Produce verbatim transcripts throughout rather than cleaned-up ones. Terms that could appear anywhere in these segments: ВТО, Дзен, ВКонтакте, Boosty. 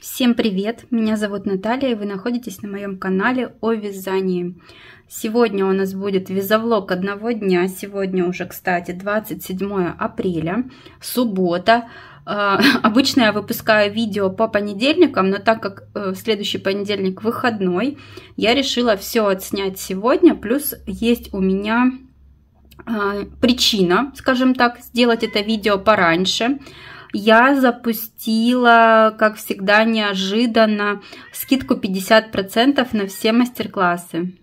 Всем привет! Меня зовут Наталья, и вы находитесь на моем канале о вязании. Сегодня у нас будет вязовлог одного дня. Сегодня уже, кстати, двадцать седьмое апреля, суббота. Обычно я выпускаю видео по понедельникам, но так как в следующий понедельник выходной, я решила все отснять сегодня. Плюс есть у меня причина, скажем так, сделать это видео пораньше. Я запустила, как всегда, неожиданно скидку пятьдесят процентов на все мастер-классы.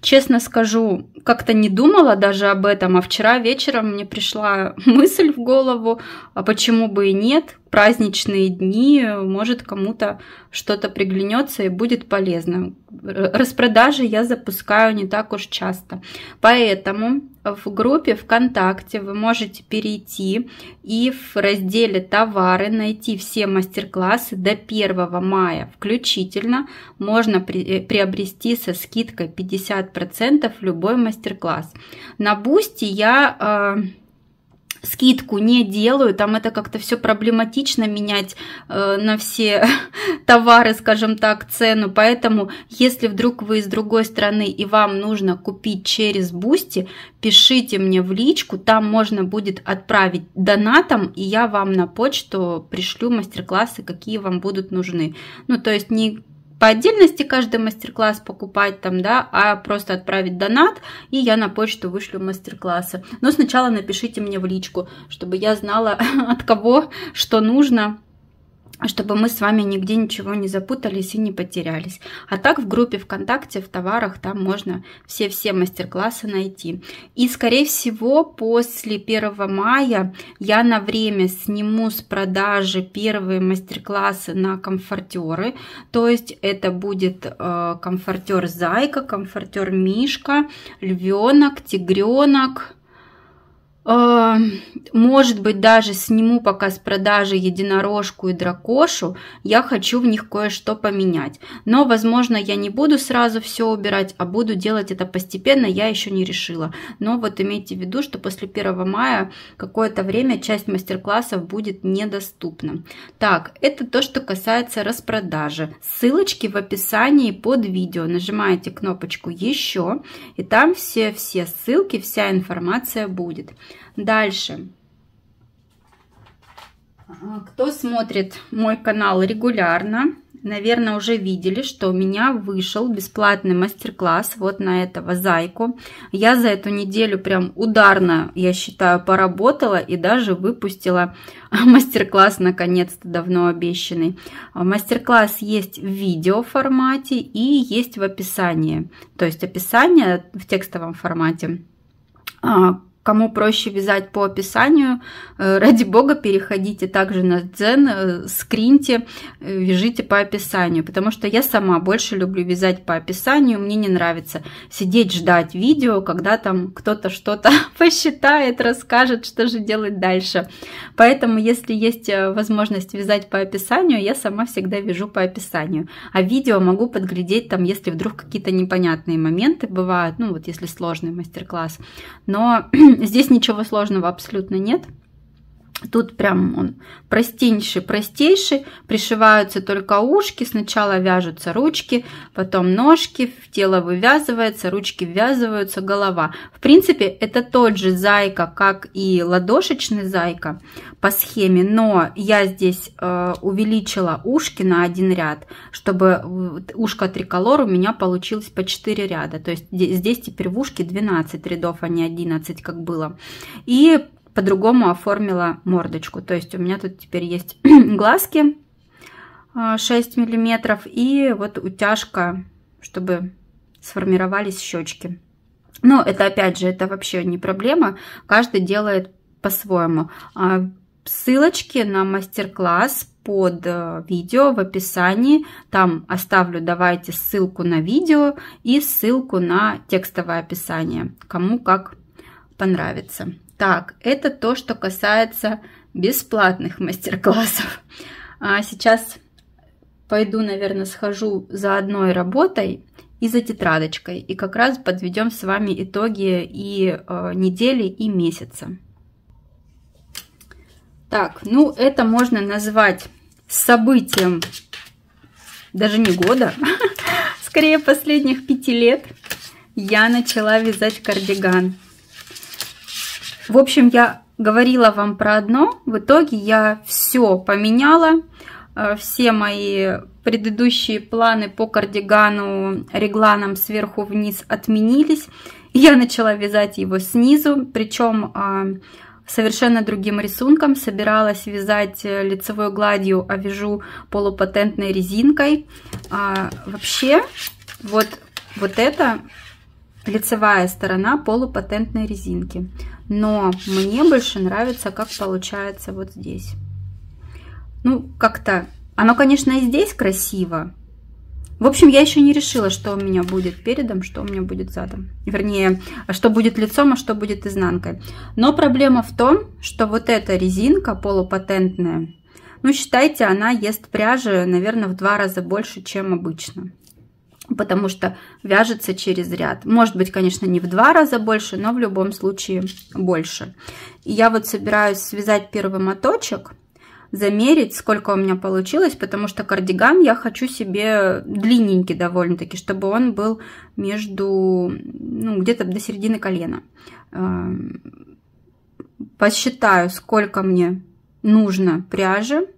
Честно скажу, как-то не думала даже об этом, а вчера вечером мне пришла мысль в голову, а почему бы и нет, праздничные дни, может, кому-то что-то приглянется и будет полезно. Распродажи я запускаю не так уж часто, поэтому в группе ВКонтакте вы можете перейти и в разделе «Товары» найти все мастер-классы до первого мая включительно. Можно приобрести со скидкой пятьдесят процентов любой мастер-класс. На Boosty я э, скидку не делаю, там это как-то все проблематично менять э, на все товары, скажем так, цену. Поэтому, если вдруг вы из другой страны и вам нужно купить через Boosty, пишите мне в личку, там можно будет отправить донатом, и я вам на почту пришлю мастер-классы, какие вам будут нужны. Ну, то есть не по отдельности каждый мастер-класс покупать там, да, а просто отправить донат, и я на почту вышлю мастер-классы. Но сначала напишите мне в личку, чтобы я знала, от кого что нужно, чтобы мы с вами нигде ничего не запутались и не потерялись. А так в группе ВКонтакте, в товарах, там можно все-все мастер-классы найти. И, скорее всего, после первого мая я на время сниму с продажи первые мастер-классы на комфортеры. То есть это будет э, комфортер Зайка, комфортер Мишка, Львенок, Тигренок. Может быть, даже сниму пока с продажи единорожку и дракошу. Я хочу в них кое-что поменять. Но, возможно, я не буду сразу все убирать, а буду делать это постепенно. Я еще не решила. Но вот имейте в виду, что после первого мая какое-то время часть мастер-классов будет недоступна. Так, это то, что касается распродажи. Ссылочки в описании под видео. Нажимаете кнопочку «Еще», и там все-все ссылки, вся информация будет. Дальше. Кто смотрит мой канал регулярно, наверное, уже видели, что у меня вышел бесплатный мастер-класс вот на этого зайку. Я за эту неделю прям ударно, я считаю, поработала и даже выпустила мастер-класс, наконец-то давно обещанный. Мастер-класс есть в видео формате и есть в описании. То есть описание в текстовом формате. Кому проще вязать по описанию, ради бога, переходите также на Дзен, скриньте, вяжите по описанию, потому что я сама больше люблю вязать по описанию, мне не нравится сидеть ждать видео, когда там кто-то что-то посчитает, расскажет, что же делать дальше. Поэтому, если есть возможность вязать по описанию, я сама всегда вяжу по описанию, а видео могу подглядеть там, если вдруг какие-то непонятные моменты бывают, ну вот если сложный мастер-класс, но здесь ничего сложного абсолютно нет. Тут прям он простейший-простейший. Пришиваются только ушки. Сначала вяжутся ручки, потом ножки, тело вывязывается, ручки ввязываются, голова. В принципе, это тот же зайка, как и ладошечный зайка по схеме, но я здесь э, увеличила ушки на один ряд, чтобы ушко триколор у меня получилось по четыре ряда. То есть здесь теперь в ушке двенадцать рядов, а не одиннадцать, как было. И по-другому оформила мордочку. То есть у меня тут теперь есть глазки шесть миллиметров и вот утяжка, чтобы сформировались щечки. Но это опять же, это вообще не проблема. Каждый делает по-своему. Ссылочки на мастер-класс под видео в описании. Там оставлю, давайте, ссылку на видео и ссылку на текстовое описание. Кому как понравится. Так, это то, что касается бесплатных мастер-классов. А сейчас пойду, наверное, схожу за одной работой и за тетрадочкой. И как раз подведем с вами итоги и э, недели, и месяца. Так, ну это можно назвать событием даже не года, скорее последних пяти лет, я начала вязать кардиган. В общем, я говорила вам про одно, в итоге я все поменяла, все мои предыдущие планы по кардигану регланом сверху вниз отменились, я начала вязать его снизу, причем совершенно другим рисунком. Собиралась вязать лицевой гладью, а вяжу полупатентной резинкой. А, вообще, вот, вот это лицевая сторона полупатентной резинки. Но мне больше нравится, как получается вот здесь. Ну, как-то... Оно, конечно, и здесь красиво. В общем, я еще не решила, что у меня будет передом, что у меня будет задом. Вернее, что будет лицом, а что будет изнанкой. Но проблема в том, что вот эта резинка полупатентная, ну, считайте, она ест пряжи, наверное, в два раза больше, чем обычно. Потому что вяжется через ряд. Может быть, конечно, не в два раза больше, но в любом случае больше. И я вот собираюсь связать первый моточек, замерить, сколько у меня получилось, потому что кардиган я хочу себе длинненький довольно-таки, чтобы он был между, ну, где-то до середины колена. Посчитаю, сколько мне нужно пряжи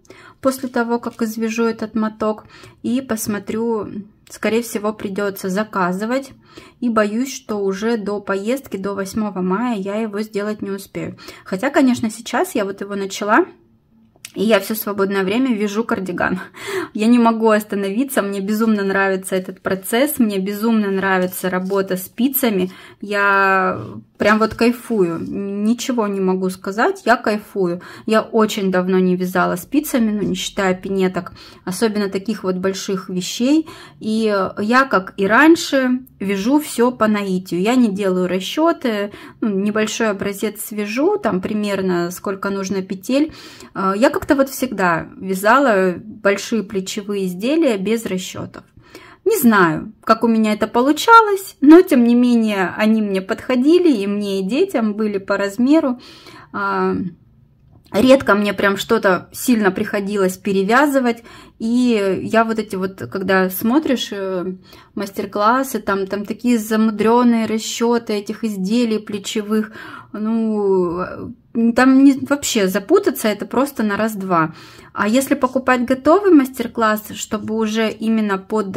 после того, как извяжу этот моток, и посмотрю, скорее всего, придется заказывать, и боюсь, что уже до поездки, до восьмого мая я его сделать не успею. Хотя, конечно, сейчас я вот его начала, и я все свободное время вяжу кардиган. Я не могу остановиться, мне безумно нравится этот процесс, мне безумно нравится работа спицами. Я прям вот кайфую, ничего не могу сказать, я кайфую. Я очень давно не вязала спицами, ну, не считая пинеток, особенно таких вот больших вещей. И я, как и раньше, вяжу все по наитию. Я не делаю расчеты, ну, небольшой образец свяжу, там примерно сколько нужно петель. Я как как-то вот всегда вязала большие плечевые изделия без расчетов. Не знаю, как у меня это получалось, но тем не менее они мне подходили, и мне, и детям, были по размеру. Редко мне прям что-то сильно приходилось перевязывать, и я вот эти вот, когда смотришь мастер-классы, там, там такие замудренные расчеты этих изделий плечевых, ну, там не, вообще запутаться это просто на раз-два. А если покупать готовый мастер-класс, чтобы уже именно под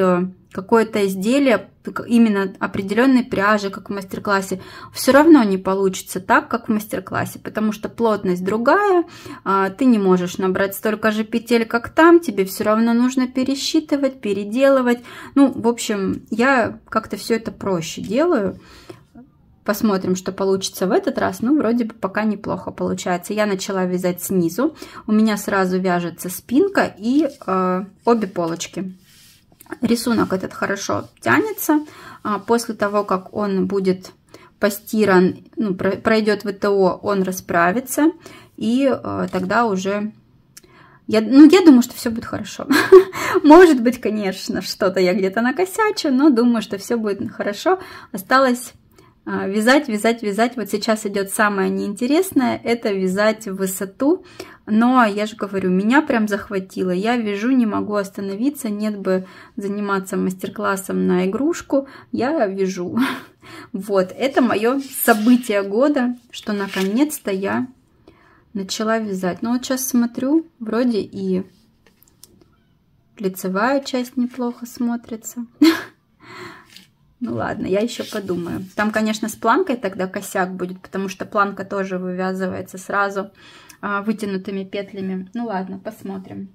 какое-то изделие, именно определенной пряжи, как в мастер-классе, все равно не получится так, как в мастер-классе, потому что плотность другая, ты не можешь набрать столько же петель, как там, тебе все равно нужно пересчитывать, переделывать. Ну, в общем, я как-то все это проще делаю. Посмотрим, что получится в этот раз. Ну, вроде бы пока неплохо получается. Я начала вязать снизу, у меня сразу вяжется спинка и э, обе полочки. Рисунок этот хорошо тянется. После того, как он будет постиран, ну, пройдет ВТО, он расправится. И тогда уже... Я, ну, я думаю, что все будет хорошо. Может быть, конечно, что-то я где-то накосячу, но думаю, что все будет хорошо. Осталось вязать, вязать, вязать. Вот сейчас идет самое неинтересное, это вязать в высоту. Но я же говорю, меня прям захватило. Я вяжу, не могу остановиться. Нет бы заниматься мастер-классом на игрушку. Я вяжу. Вот, это мое событие года, что наконец-то я начала вязать. Но вот сейчас смотрю, вроде и лицевая часть неплохо смотрится. Ну ладно, я еще подумаю. Там, конечно, с планкой тогда косяк будет, потому что планка тоже вывязывается сразу а, вытянутыми петлями. Ну ладно, посмотрим.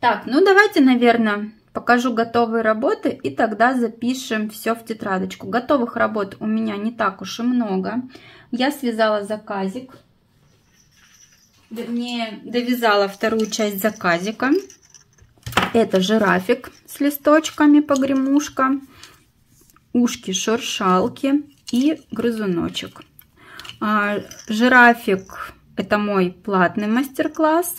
Так, ну давайте, наверное, покажу готовые работы, и тогда запишем все в тетрадочку. Готовых работ у меня не так уж и много. Я связала заказик, вернее, довязала вторую часть заказика. Это жирафик с листочками, погремушка, ушки шуршалки и грызуночек. А, жирафик — это мой платный мастер-класс.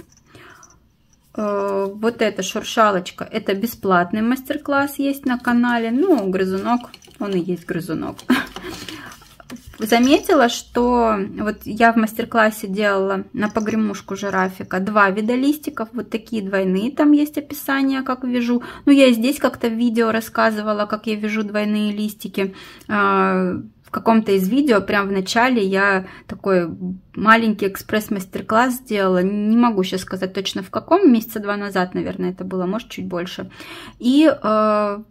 А, вот эта шуршалочка — это бесплатный мастер-класс, есть на канале. Ну, грызунок, он и есть грызунок. заметила, что вот я в мастер-классе делала на погремушку жирафика два вида листиков, вот такие двойные, там есть описание, как вяжу. Ну, я и здесь как-то в видео рассказывала, как я вяжу двойные листики. В каком-то из видео, прям в начале, я такой маленький экспресс-мастер-класс сделала. Не могу сейчас сказать точно в каком, месяца два назад, наверное, это было, может, чуть больше. И в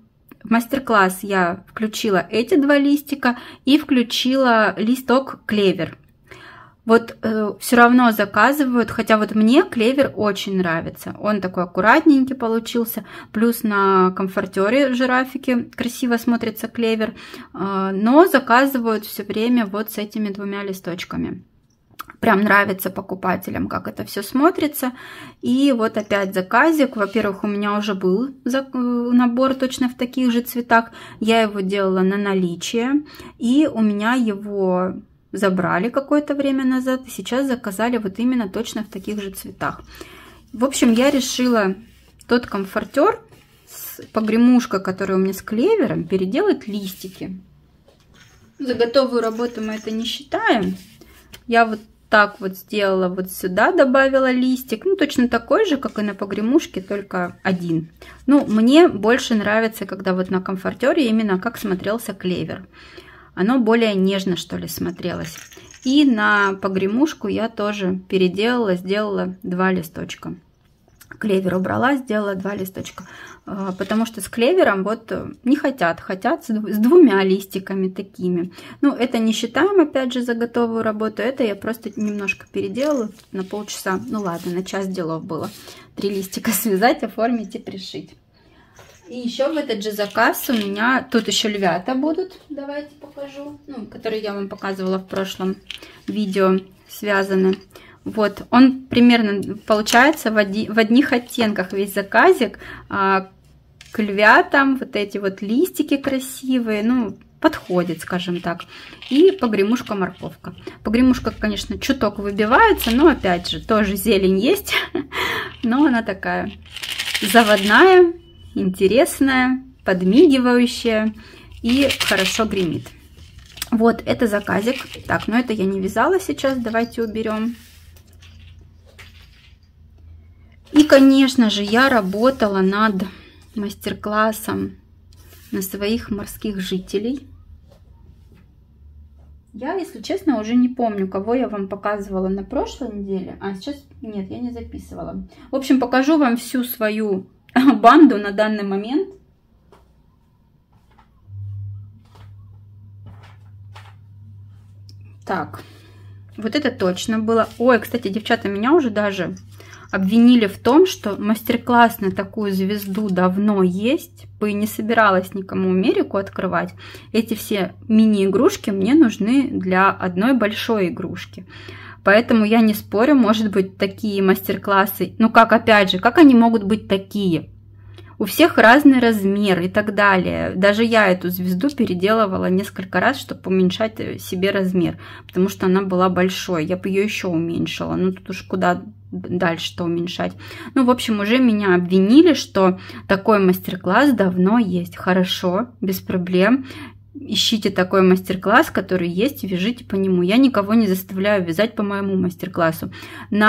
мастер-класс я включила эти два листика и включила листок клевер. Вот э, все равно заказывают, хотя вот мне клевер очень нравится. Он такой аккуратненький получился, плюс на комфортере жирафики красиво смотрится клевер, э, но заказывают все время вот с этими двумя листочками. Прям нравится покупателям, как это все смотрится. И вот опять заказик. Во-первых, у меня уже был набор точно в таких же цветах. Я его делала на наличие. И у меня его забрали какое-то время назад. И сейчас заказали вот именно точно в таких же цветах. В общем, я решила тот комфортер с погремушкой, который у меня с клевером, переделать листики. За готовую работу мы это не считаем. Я вот так вот сделала, вот сюда добавила листик, ну точно такой же, как и на погремушке, только один. Ну, мне больше нравится, когда вот на комфортере именно как смотрелся клевер. Оно более нежно, что ли, смотрелось. И на погремушку я тоже переделала, сделала два листочка. Клевер убрала, сделала два листочка, потому что с клевером вот не хотят, хотят с двумя листиками такими. Ну, это не считаем, опять же, за готовую работу, это я просто немножко переделала на полчаса, ну ладно, на час делов было. Три листика связать, оформить и пришить. И еще в этот же заказ у меня, тут еще львята будут, давайте покажу, ну, которые я вам показывала в прошлом видео, связаны. Вот, он примерно получается в, оди, в одних оттенках весь заказик, а к львятам вот эти вот листики красивые, ну, подходит, скажем так, и погремушка-морковка. Погремушка, конечно, чуток выбивается, но опять же, тоже зелень есть, но она такая заводная, интересная, подмигивающая и хорошо гремит. Вот, это заказик. Так, но это я не вязала сейчас, давайте уберем. И, конечно же, я работала над мастер-классом на своих морских жителей. Я, если честно, уже не помню, кого я вам показывала на прошлой неделе. А сейчас нет, я не записывала. В общем, покажу вам всю свою банду на данный момент. Так, вот это точно было. Ой, кстати, девчата, меня уже даже обвинили в том, что мастер-класс на такую звезду давно есть, и не собиралась никому Америку открывать. Эти все мини-игрушки мне нужны для одной большой игрушки. Поэтому я не спорю, может быть, такие мастер-классы, ну как, опять же, как они могут быть такие? У всех разный размер и так далее. Даже я эту звезду переделывала несколько раз, чтобы уменьшать себе размер, потому что она была большой. Я бы ее еще уменьшила, ну тут уж куда дальше-то уменьшать. Ну, в общем, уже меня обвинили, что такой мастер-класс давно есть. Хорошо, без проблем. Ищите такой мастер-класс, который есть, и вяжите по нему. Я никого не заставляю вязать по моему мастер-классу. На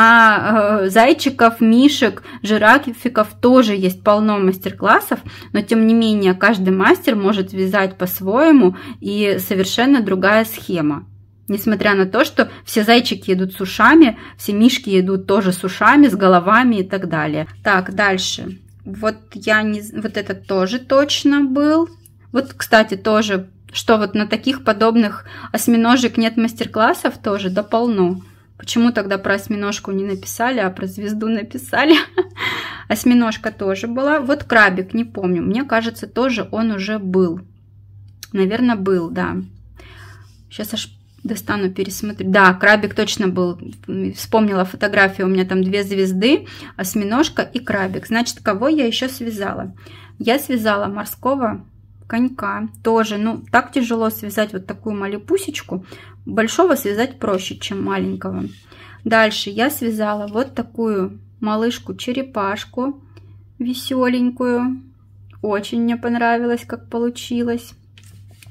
э, зайчиков, мишек, жирафиков тоже есть полно мастер-классов, но тем не менее каждый мастер может вязать по-своему, и совершенно другая схема. Несмотря на то, что все зайчики идут с ушами, все мишки идут тоже с ушами, с головами и так далее. Так, дальше. Вот я не... Вот это тоже точно был. Вот, кстати, тоже, что вот на таких подобных осьминожек нет мастер-классов, тоже, да полно. Почему тогда про осьминожку не написали, а про звезду написали? Осьминожка тоже была. Вот крабик, не помню, мне кажется, тоже он уже был. Наверное, был, да. Сейчас аж... достану, пересмотрю. Да, крабик точно был. Вспомнила фотографию. У меня там две звезды, осьминожка и крабик. Значит, кого я еще связала? Я связала морского конька тоже. Ну, так тяжело связать вот такую малипусечку. Большого связать проще, чем маленького. Дальше я связала вот такую малышку-черепашку веселенькую. Очень мне понравилось, как получилось.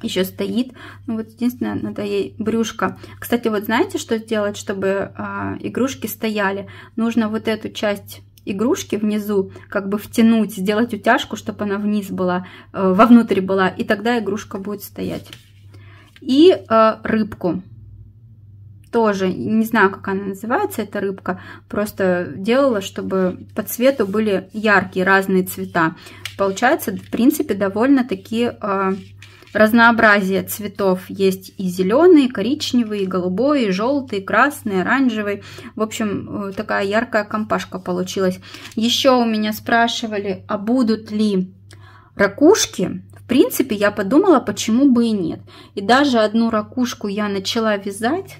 еще стоит. Ну вот единственное, надо ей брюшко. Кстати, вот знаете, что сделать, чтобы а, игрушки стояли? Нужно вот эту часть игрушки внизу как бы втянуть, сделать утяжку, чтобы она вниз была, э, вовнутрь была, и тогда игрушка будет стоять. И э, рыбку. Тоже, не знаю, как она называется, эта рыбка, просто делала, чтобы по цвету были яркие разные цвета. Получается, в принципе, довольно-таки э, разнообразие цветов. Есть и зеленый, и коричневый, и голубой, и желтый, и красный, и оранжевый. В общем, э, такая яркая компашка получилась. Еще у меня спрашивали, а будут ли ракушки? В принципе, я подумала, почему бы и нет. И даже одну ракушку я начала вязать.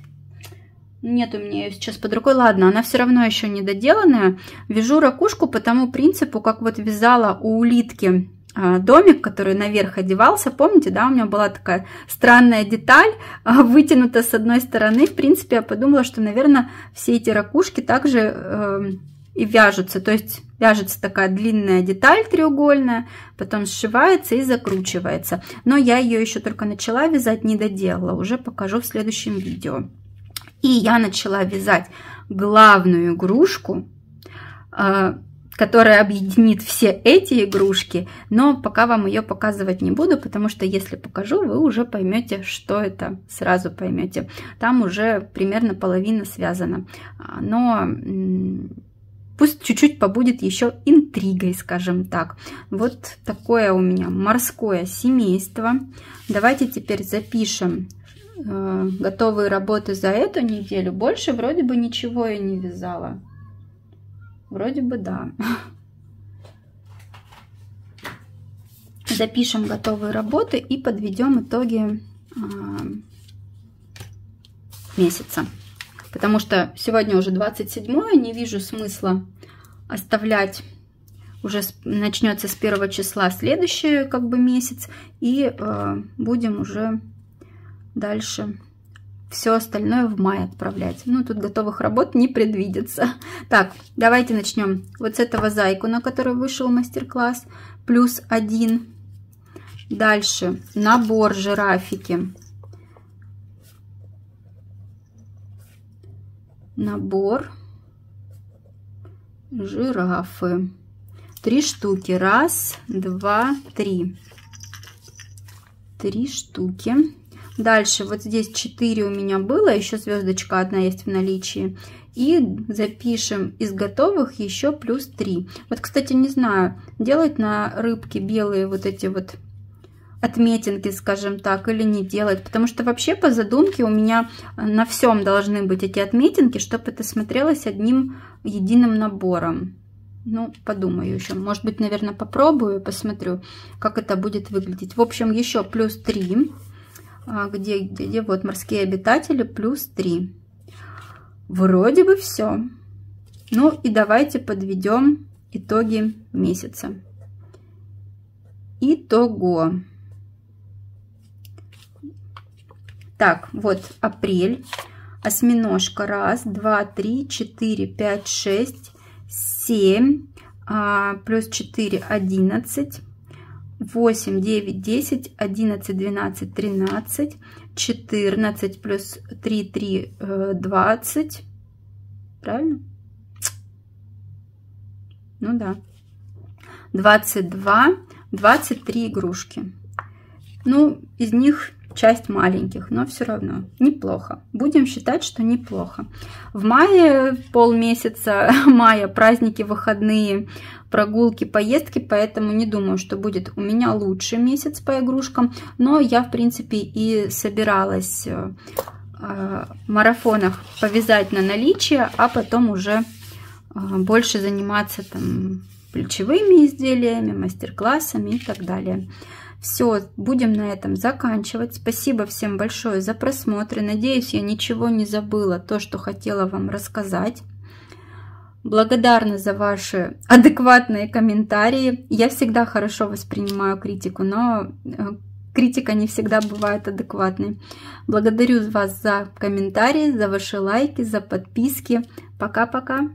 Нет у меня ее сейчас под рукой. Ладно, она все равно еще не доделанная. Вяжу ракушку по тому принципу, как вот вязала у улитки домик, который наверх одевался. Помните, да, у меня была такая странная деталь, вытянута с одной стороны. В принципе, я подумала, что, наверное, все эти ракушки также э, и вяжутся. То есть вяжется такая длинная деталь треугольная, потом сшивается и закручивается. Но я ее еще только начала вязать, не доделала. Уже покажу в следующем видео. И я начала вязать главную игрушку, которая объединит все эти игрушки, но пока вам ее показывать не буду, потому что если покажу, вы уже поймете, что это, сразу поймете. Там уже примерно половина связана, но пусть чуть-чуть побудет еще интригой, скажем так. Вот такое у меня морское семейство. Давайте теперь запишем готовые работы за эту неделю. Больше вроде бы ничего я не вязала. Вроде бы да. Запишем готовые работы и подведем итоги месяца. Потому что сегодня уже двадцать седьмое, не вижу смысла оставлять. Уже начнется с первого числа следующий как бы месяц. И э, будем уже дальше все остальное в мае отправлять. Ну, тут готовых работ не предвидится. Так, давайте начнем вот с этого зайку, на который вышел мастер-класс. Плюс один. Дальше набор жирафики. Набор жирафы. Три штуки. Раз, два, три. Три штуки. Дальше вот здесь четыре у меня было, еще звездочка одна есть в наличии. И запишем из готовых еще плюс три. Вот, кстати, не знаю, делать на рыбке белые вот эти вот отметинки, скажем так, или не делать. Потому что вообще по задумке у меня на всем должны быть эти отметинки, чтобы это смотрелось одним единым набором. Ну, подумаю еще. Может быть, наверное, попробую, посмотрю, как это будет выглядеть. В общем, еще плюс три. Где, где, где, вот морские обитатели, плюс три. Вроде бы все. Ну и давайте подведем итоги месяца. Итого. Так, вот апрель. Осьминожка. Раз, два, три, четыре, пять, шесть, семь, плюс четыре, одиннадцать. восемь, девять, десять, одиннадцать, двенадцать, тринадцать, четырнадцать, плюс три, три, двадцать. Правильно? Ну да. двадцать два, двадцать три игрушки. Ну, из них часть маленьких, но все равно неплохо. Будем считать, что неплохо. В мае полмесяца, мая, праздники, выходные, прогулки, поездки, поэтому не думаю, что будет у меня лучший месяц по игрушкам, но я, в принципе, и собиралась э, в марафонах повязать на наличие, а потом уже э, больше заниматься там плечевыми изделиями, мастер-классами и так далее. Все, будем на этом заканчивать. Спасибо всем большое за просмотр. Надеюсь, я ничего не забыла, то, что хотела вам рассказать. Благодарна за ваши адекватные комментарии. Я всегда хорошо воспринимаю критику, но критика не всегда бывает адекватной. Благодарю вас за комментарии, за ваши лайки, за подписки. Пока-пока!